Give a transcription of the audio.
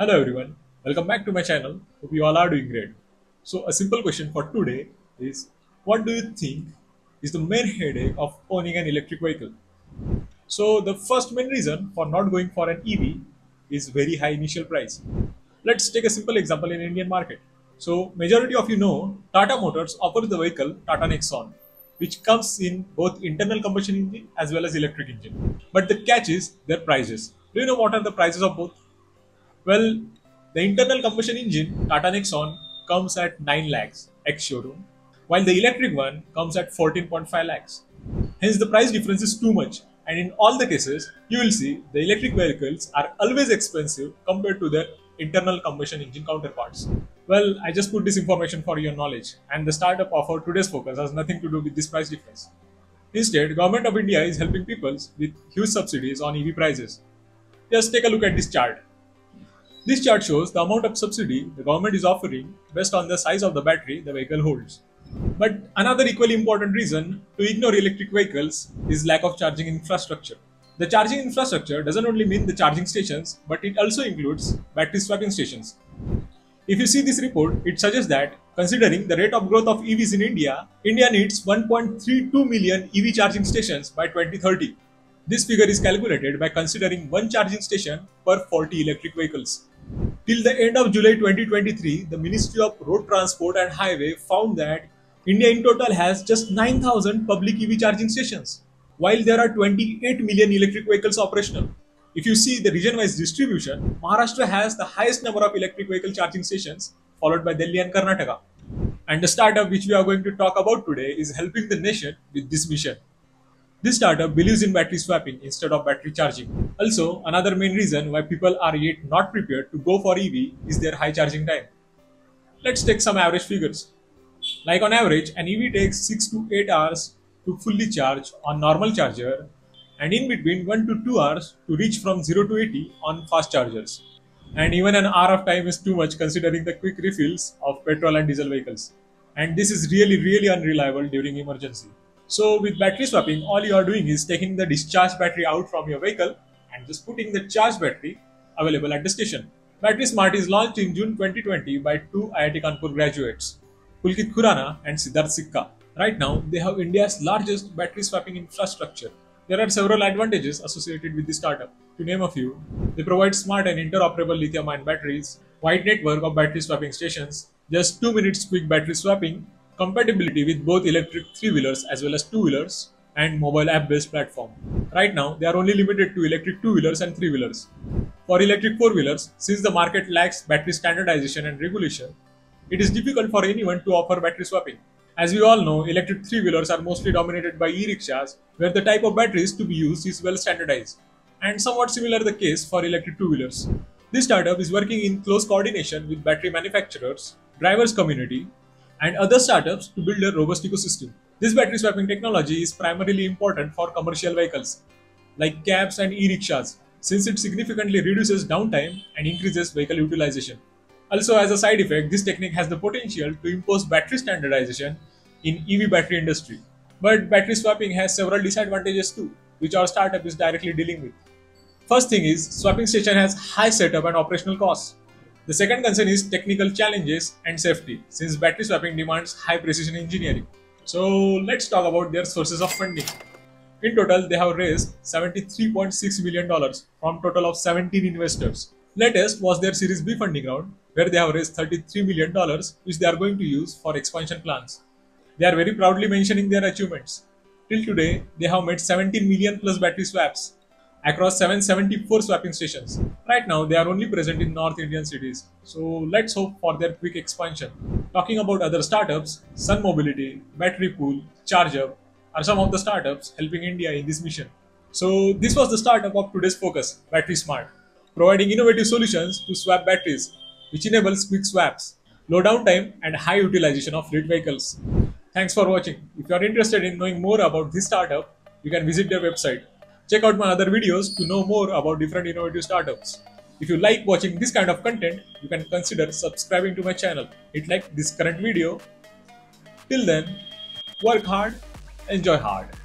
Hello everyone, welcome back to my channel. Hope you all are doing great. So a simple question for today is, what do you think is the main headache of owning an electric vehicle? So the first main reason for not going for an EV is very high initial price. Let's take a simple example in Indian market. So majority of you know Tata Motors offers the vehicle Tata Nexon, which comes in both internal combustion engine as well as electric engine. But the catch is their prices. Do you know what are the prices of both? Well, the internal combustion engine Tata Nexon comes at 9 lakhs ex-showroom, while the electric one comes at 14.5 lakhs. Hence the price difference is too much, and in all the cases you will see the electric vehicles are always expensive compared to their internal combustion engine counterparts. Well, I just put this information for your knowledge, and the startup of our today's focus has nothing to do with this price difference. Instead, Government of India is helping people with huge subsidies on EV prices. Just take a look at this chart. This chart shows the amount of subsidy the government is offering based on the size of the battery the vehicle holds. But another equally important reason to ignore electric vehicles is lack of charging infrastructure. The charging infrastructure doesn't only mean the charging stations, but it also includes battery swapping stations. If you see this report, it suggests that considering the rate of growth of EVs in India, India needs 1.32 million EV charging stations by 2030. This figure is calculated by considering one charging station per 40 electric vehicles. Till the end of July 2023, the Ministry of Road Transport and Highway found that India in total has just 9,000 public EV charging stations, while there are 28 million electric vehicles operational. If you see the region-wise distribution, Maharashtra has the highest number of electric vehicle charging stations, followed by Delhi and Karnataka. And the startup which we are going to talk about today is helping the nation with this mission. This startup believes in battery swapping instead of battery charging. Also, another main reason why people are yet not prepared to go for EV is their high charging time. Let's take some average figures. Like on average, an EV takes 6 to 8 hours to fully charge on normal charger, and in between 1 to 2 hours to reach from 0 to 80 on fast chargers. And even an hour of time is too much considering the quick refills of petrol and diesel vehicles. And this is really unreliable during emergency. So with battery swapping, all you are doing is taking the discharged battery out from your vehicle and just putting the charged battery available at the station. Battery Smart is launched in June 2020 by two IIT Kanpur graduates, Pulkit Khurana and Siddharth Sikka. Right now, they have India's largest battery swapping infrastructure. There are several advantages associated with this startup. To name a few, they provide smart and interoperable lithium-ion batteries, wide network of battery swapping stations, just 2 minutes quick battery swapping, compatibility with both electric three-wheelers as well as two-wheelers, and mobile app-based platform. Right now, they are only limited to electric two-wheelers and three-wheelers. For electric four-wheelers, since the market lacks battery standardization and regulation, it is difficult for anyone to offer battery swapping. As we all know, electric three-wheelers are mostly dominated by e-rickshaws, where the type of batteries to be used is well standardized. And somewhat similar the case for electric two-wheelers. This startup is working in close coordination with battery manufacturers, drivers community, and other startups to build a robust ecosystem. This battery swapping technology is primarily important for commercial vehicles, like cabs and e-rickshaws, since it significantly reduces downtime and increases vehicle utilization. Also, as a side effect, this technique has the potential to impose battery standardization in EV battery industry. But battery swapping has several disadvantages too, which our startup is directly dealing with. First thing is, swapping station has high setup and operational costs. The second concern is technical challenges and safety, since battery swapping demands high precision engineering. So let's talk about their sources of funding. In total, they have raised $73.6 million from total of 17 investors. Latest was their Series B funding round, where they have raised $33 million, which they are going to use for expansion plans. They are very proudly mentioning their achievements. Till today, they have made 17 million plus battery swaps across 774 swapping stations. Right now, they are only present in North Indian cities. So let's hope for their quick expansion. Talking about other startups, Sun Mobility, Battery Pool, Charger are some of the startups helping India in this mission. So this was the startup of today's focus, Battery Smart, providing innovative solutions to swap batteries, which enables quick swaps, low downtime, and high utilization of fleet vehicles. Thanks for watching. If you are interested in knowing more about this startup, you can visit their website. Check out my other videos to know more about different innovative startups. If you like watching this kind of content, you can consider subscribing to my channel. Hit like this current video. Till then, work hard, enjoy hard.